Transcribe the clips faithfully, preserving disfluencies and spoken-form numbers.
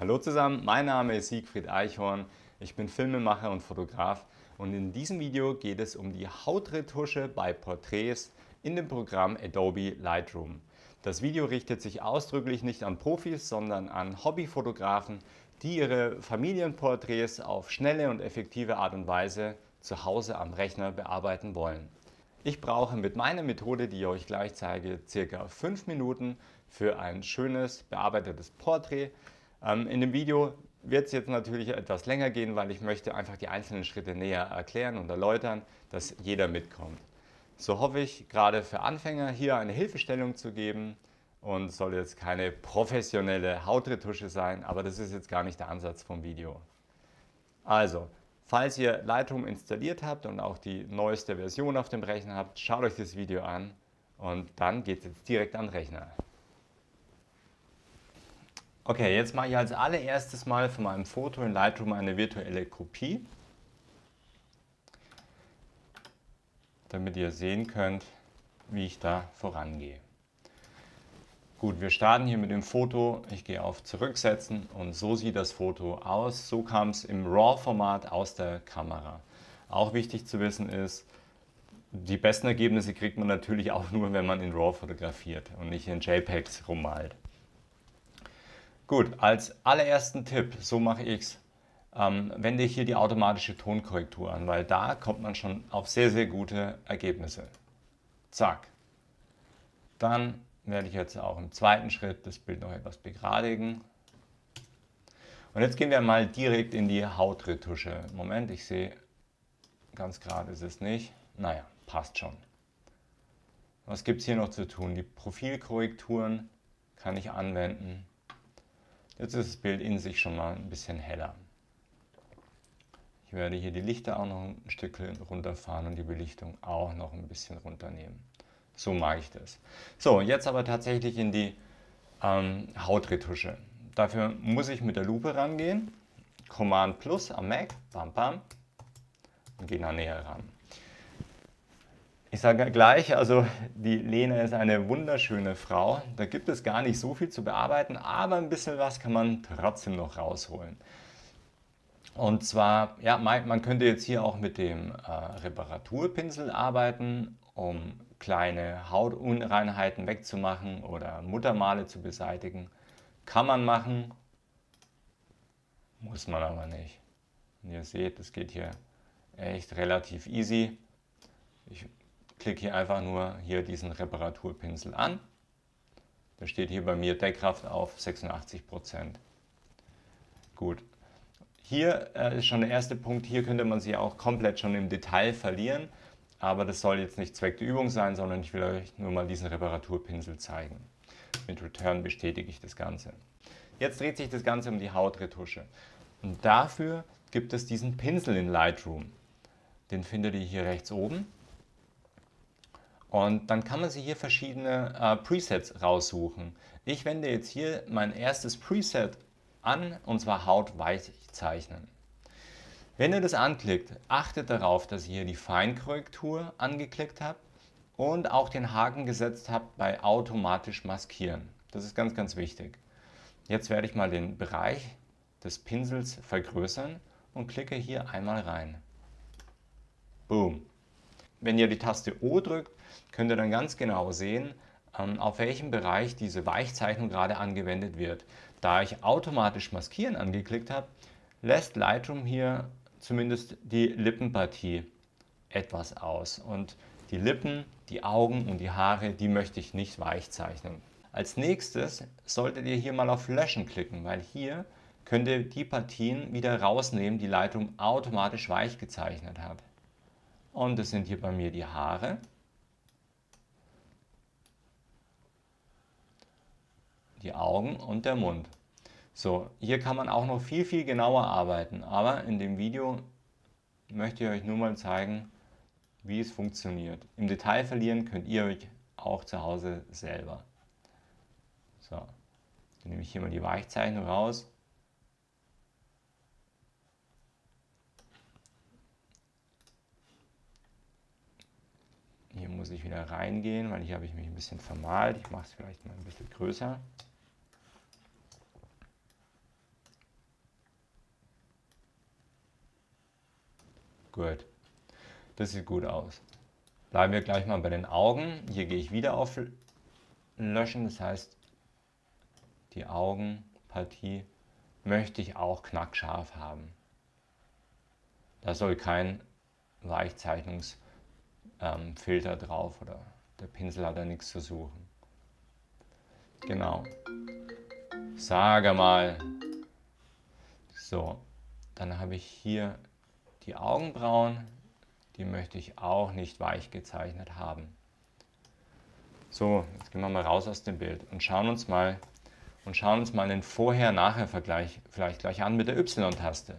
Hallo zusammen, mein Name ist Siegfried Eichhorn, ich bin Filmemacher und Fotograf und in diesem Video geht es um die Hautretusche bei Porträts in dem Programm Adobe Lightroom. Das Video richtet sich ausdrücklich nicht an Profis, sondern an Hobbyfotografen, die ihre Familienporträts auf schnelle und effektive Art und Weise zu Hause am Rechner bearbeiten wollen. Ich brauche mit meiner Methode, die ich euch gleich zeige, circa fünf Minuten für ein schönes bearbeitetes Porträt. In dem Video wird es jetzt natürlich etwas länger gehen, weil ich möchte einfach die einzelnen Schritte näher erklären und erläutern, dass jeder mitkommt. So hoffe ich, gerade für Anfänger hier eine Hilfestellung zu geben und soll jetzt keine professionelle Hautretusche sein, aber das ist jetzt gar nicht der Ansatz vom Video. Also, falls ihr Lightroom installiert habt und auch die neueste Version auf dem Rechner habt, schaut euch das Video an und dann geht es jetzt direkt an den Rechner. Okay, jetzt mache ich als allererstes mal von meinem Foto in Lightroom eine virtuelle Kopie, damit ihr sehen könnt, wie ich da vorangehe. Gut, wir starten hier mit dem Foto. Ich gehe auf Zurücksetzen und so sieht das Foto aus. So kam es im RAW-Format aus der Kamera. Auch wichtig zu wissen ist, die besten Ergebnisse kriegt man natürlich auch nur, wenn man in RAW fotografiert und nicht in JPEGs rummalt. Gut, als allerersten Tipp, so mache ich es, ähm, wende ich hier die automatische Tonkorrektur an, weil da kommt man schon auf sehr, sehr gute Ergebnisse. Zack. Dann werde ich jetzt auch im zweiten Schritt das Bild noch etwas begradigen. Und jetzt gehen wir mal direkt in die Hautretusche. Moment, ich sehe, ganz gerade ist es nicht. Naja, passt schon. Was gibt es hier noch zu tun? Die Profilkorrekturen kann ich anwenden. Jetzt ist das Bild in sich schon mal ein bisschen heller. Ich werde hier die Lichter auch noch ein Stück runterfahren und die Belichtung auch noch ein bisschen runternehmen. So mag ich das. So, jetzt aber tatsächlich in die ähm, Hautretusche. Dafür muss ich mit der Lupe rangehen. Command Plus am Mac, bam bam, und gehe da näher ran. Ich sage gleich, also die Lena ist eine wunderschöne Frau, da gibt es gar nicht so viel zu bearbeiten, aber ein bisschen was kann man trotzdem noch rausholen. Und zwar, ja, man könnte jetzt hier auch mit dem äh, Reparaturpinsel arbeiten, um kleine Hautunreinheiten wegzumachen oder Muttermale zu beseitigen. Kann man machen, muss man aber nicht. Und ihr seht, es geht hier echt relativ easy. Ich klicke hier einfach nur hier diesen Reparaturpinsel an. Da steht hier bei mir Deckkraft auf sechsundachtzig Prozent. Gut, hier äh, ist schon der erste Punkt, hier könnte man sich auch komplett schon im Detail verlieren, aber das soll jetzt nicht Zweck der Übung sein, sondern ich will euch nur mal diesen Reparaturpinsel zeigen. Mit Return bestätige ich das Ganze. Jetzt dreht sich das Ganze um die Hautretusche und dafür gibt es diesen Pinsel in Lightroom. Den findet ihr hier rechts oben. Und dann kann man sich hier verschiedene äh, Presets raussuchen. Ich wende jetzt hier mein erstes Preset an, und zwar Hautweich zeichnen. Wenn ihr das anklickt, achtet darauf, dass ihr hier die Feinkorrektur angeklickt habt und auch den Haken gesetzt habt bei automatisch maskieren. Das ist ganz, ganz wichtig. Jetzt werde ich mal den Bereich des Pinsels vergrößern und klicke hier einmal rein. Boom. Wenn ihr die Taste O drückt, könnt ihr dann ganz genau sehen, auf welchem Bereich diese Weichzeichnung gerade angewendet wird. Da ich automatisch Maskieren angeklickt habe, lässt Lightroom hier zumindest die Lippenpartie etwas aus. Und die Lippen, die Augen und die Haare, die möchte ich nicht weich zeichnen. Als nächstes solltet ihr hier mal auf Löschen klicken, weil hier könnt ihr die Partien wieder rausnehmen, die Lightroom automatisch weich gezeichnet hat. Und das sind hier bei mir die Haare, die Augen und der Mund. So, hier kann man auch noch viel, viel genauer arbeiten, aber in dem Video möchte ich euch nur mal zeigen, wie es funktioniert. Im Detail verlieren könnt ihr euch auch zu Hause selber. So, dann nehme ich hier mal die Weichzeichnung raus. Hier muss ich wieder reingehen, weil hier habe ich mich ein bisschen vermalt. Ich mache es vielleicht mal ein bisschen größer. Gut, das sieht gut aus. Bleiben wir gleich mal bei den Augen. Hier gehe ich wieder auf Löschen, das heißt, die Augenpartie möchte ich auch knackscharf haben. Da soll kein Weichzeichnungsfilter ähm, drauf oder der Pinsel hat da nichts zu suchen. Genau. Sage mal. So, dann habe ich hier die Augenbrauen. Die möchte ich auch nicht weich gezeichnet haben. So, jetzt gehen wir mal raus aus dem Bild und schauen uns mal und schauen uns mal den Vorher-Nachher-Vergleich vielleicht gleich an mit der Y-Taste.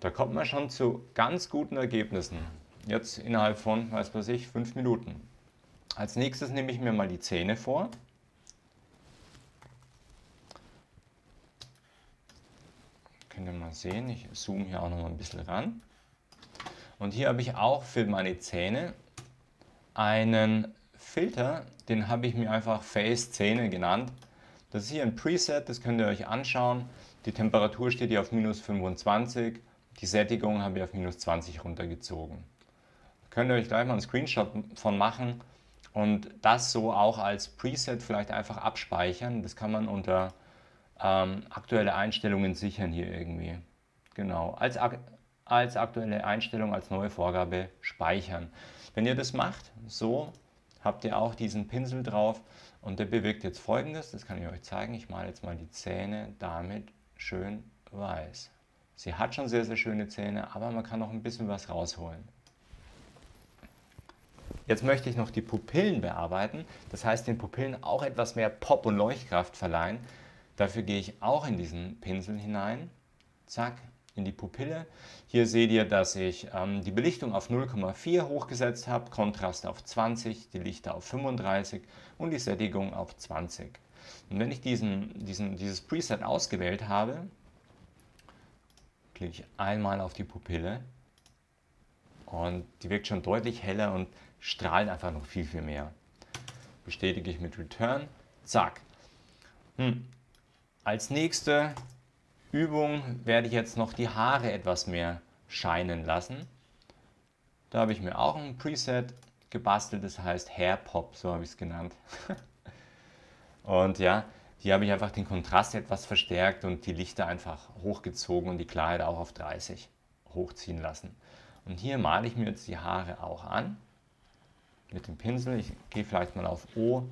Da kommt man schon zu ganz guten Ergebnissen. Jetzt innerhalb von, weiß was ich, fünf Minuten. Als nächstes nehme ich mir mal die Zähne vor. Könnt ihr mal sehen, ich zoome hier auch noch mal ein bisschen ran. Und hier habe ich auch für meine Zähne einen Filter, den habe ich mir einfach Face Zähne genannt. Das ist hier ein Preset, das könnt ihr euch anschauen. Die Temperatur steht hier auf minus fünfundzwanzig. Die Sättigung habe ich auf minus zwanzig runtergezogen. Da könnt ihr euch gleich mal einen Screenshot von machen und das so auch als Preset vielleicht einfach abspeichern. Das kann man unter ähm, aktuelle Einstellungen sichern hier irgendwie. Genau, als, als aktuelle Einstellung, als neue Vorgabe speichern. Wenn ihr das macht, so habt ihr auch diesen Pinsel drauf und der bewirkt jetzt Folgendes. Das kann ich euch zeigen. Ich male jetzt mal die Zähne damit schön weiß. Sie hat schon sehr, sehr schöne Zähne, aber man kann noch ein bisschen was rausholen. Jetzt möchte ich noch die Pupillen bearbeiten. Das heißt, den Pupillen auch etwas mehr Pop- und Leuchtkraft verleihen. Dafür gehe ich auch in diesen Pinsel hinein. Zack, in die Pupille. Hier seht ihr, dass ich ähm, die Belichtung auf null Komma vier hochgesetzt habe, Kontrast auf zwanzig, die Lichter auf fünfunddreißig und die Sättigung auf zwanzig. Und wenn ich diesen, diesen, dieses Preset ausgewählt habe, klicke ich einmal auf die Pupille und die wirkt schon deutlich heller und strahlt einfach noch viel, viel mehr. Bestätige ich mit Return. Zack. Hm. Als nächste Übung werde ich jetzt noch die Haare etwas mehr scheinen lassen. Da habe ich mir auch ein Preset gebastelt, das heißt Hair Pop, so habe ich es genannt. Und ja, hier habe ich einfach den Kontrast etwas verstärkt und die Lichter einfach hochgezogen und die Klarheit auch auf dreißig hochziehen lassen. Und hier male ich mir jetzt die Haare auch an mit dem Pinsel. Ich gehe vielleicht mal auf O,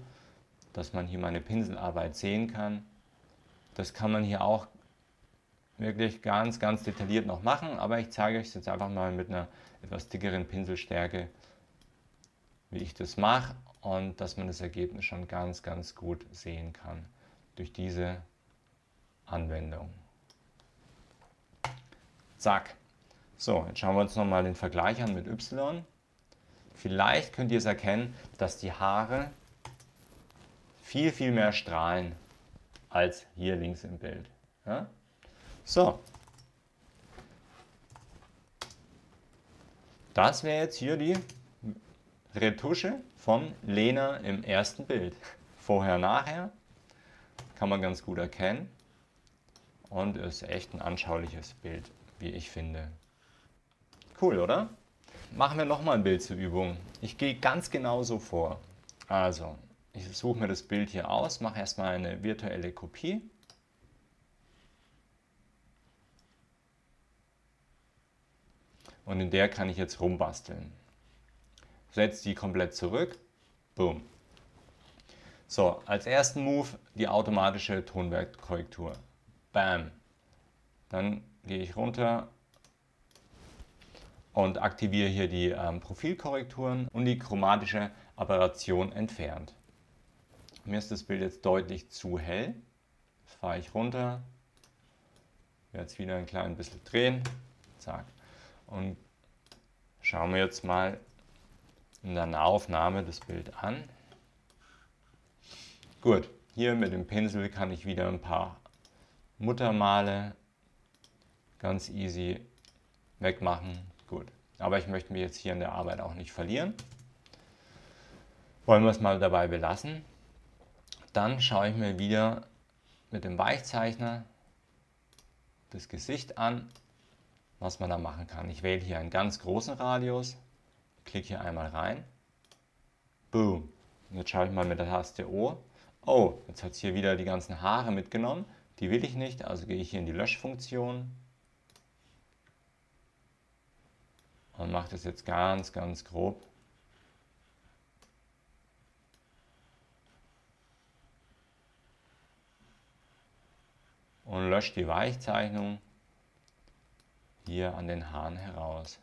dass man hier meine Pinselarbeit sehen kann. Das kann man hier auch wirklich ganz, ganz detailliert noch machen, aber ich zeige euch jetzt einfach mal mit einer etwas dickeren Pinselstärke, wie ich das mache und dass man das Ergebnis schon ganz, ganz gut sehen kann durch diese Anwendung. Zack. So, jetzt schauen wir uns nochmal den Vergleich an mit Y. Vielleicht könnt ihr es erkennen, dass die Haare viel, viel mehr strahlen als hier links im Bild. Ja? So, das wäre jetzt hier die Retusche von Lena im ersten Bild. Vorher, nachher kann man ganz gut erkennen und ist echt ein anschauliches Bild, wie ich finde. Cool, oder? Machen wir nochmal ein Bild zur Übung. Ich gehe ganz genau so vor. Also, ich suche mir das Bild hier aus, mache erstmal eine virtuelle Kopie. Und in der kann ich jetzt rumbasteln. Setze die komplett zurück. Boom. So, als ersten Move die automatische Tonwerkkorrektur. Bam. Dann gehe ich runter und aktiviere hier die ähm, Profilkorrekturen und die chromatische Aberration entfernt. Mir ist das Bild jetzt deutlich zu hell. Jetzt fahre ich runter. Jetzt wieder ein klein bisschen drehen. Zack. Und schauen wir jetzt mal in der Nahaufnahme das Bild an. Gut, hier mit dem Pinsel kann ich wieder ein paar Muttermale ganz easy wegmachen. Gut, aber ich möchte mich jetzt hier in der Arbeit auch nicht verlieren. Wollen wir es mal dabei belassen. Dann schaue ich mir wieder mit dem Weichzeichner das Gesicht an. was man da machen kann. Ich wähle hier einen ganz großen Radius, klicke hier einmal rein. Boom. Und jetzt schaue ich mal mit der Taste O. Oh, jetzt hat es hier wieder die ganzen Haare mitgenommen. Die will ich nicht, also gehe ich hier in die Löschfunktion. Und mache das jetzt ganz, ganz grob. Und lösche die Weichzeichnung hier an den Haaren heraus.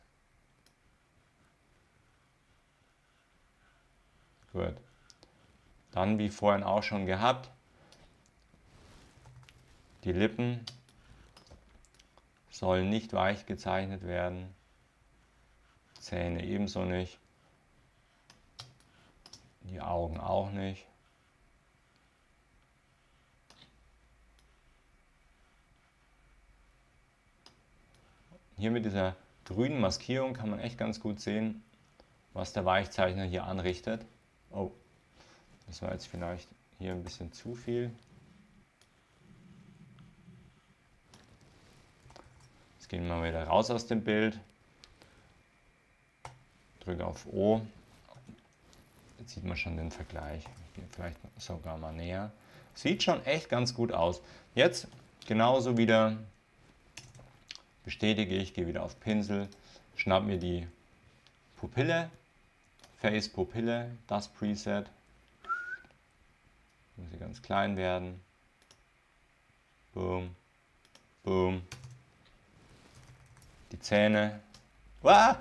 Gut. Dann, wie vorhin auch schon gehabt, die Lippen sollen nicht weich gezeichnet werden. Zähne ebenso nicht. Die Augen auch nicht. Hier mit dieser grünen Maskierung kann man echt ganz gut sehen, was der Weichzeichner hier anrichtet. Oh, das war jetzt vielleicht hier ein bisschen zu viel. Jetzt gehen wir mal wieder raus aus dem Bild. Drücke auf O. Jetzt sieht man schon den Vergleich. Ich gehe vielleicht sogar mal näher. Sieht schon echt ganz gut aus. Jetzt genauso wieder bestätige ich, gehe wieder auf Pinsel, schnapp mir die Pupille, Face Pupille, das Preset. Muss sie ganz klein werden. Boom, boom. Die Zähne. Wow!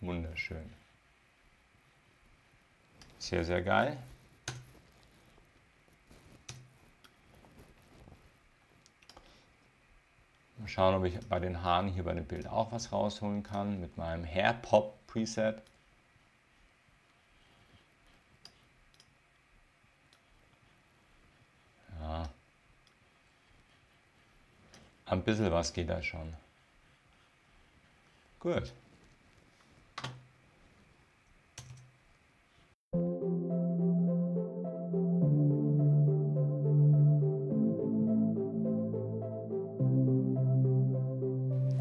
Wunderschön. Sehr, sehr geil. Mal schauen, ob ich bei den Haaren hier bei dem Bild auch was rausholen kann mit meinem Hair Pop Preset. Ja. Ein bisschen was geht da schon. Gut.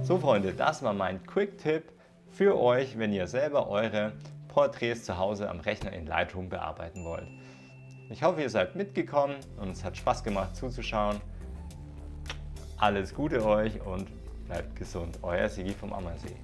So Freunde, das war mein Quick-Tipp für euch, wenn ihr selber eure Porträts zu Hause am Rechner in Lightroom bearbeiten wollt. Ich hoffe, ihr seid mitgekommen und es hat Spaß gemacht zuzuschauen. Alles Gute euch und bleibt gesund. Euer Siegfried vom Ammersee.